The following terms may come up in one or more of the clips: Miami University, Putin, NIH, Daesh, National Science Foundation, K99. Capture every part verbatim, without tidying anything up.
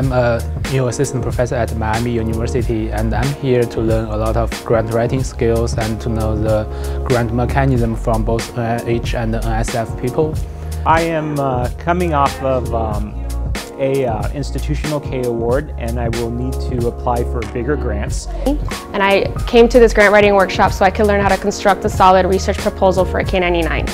I'm a new assistant professor at Miami University, and I'm here to learn a lot of grant writing skills and to know the grant mechanism from both N I H and N S F people. I am uh, coming off of um, a uh, institutional K award, and I will need to apply for bigger grants. And I came to this grant writing workshop so I could learn how to construct a solid research proposal for a K ninety-nine.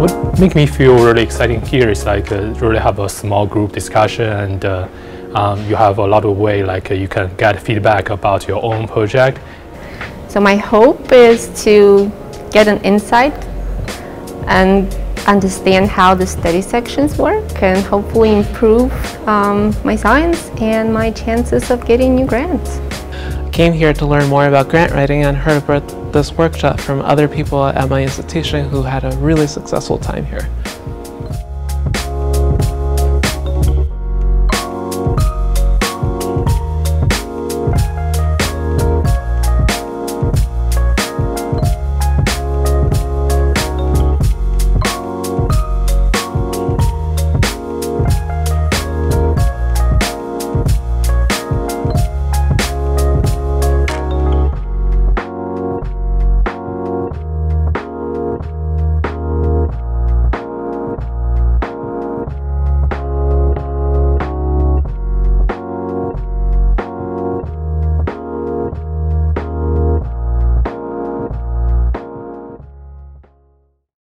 What makes me feel really exciting here is like uh, really have a small group discussion, and uh, um, you have a lot of way like uh, you can get feedback about your own project. So my hope is to get an insight and understand how the study sections work, and hopefully improve um, my science and my chances of getting new grants. I came here to learn more about grant writing and heard about this workshop from other people at my institution who had a really successful time here.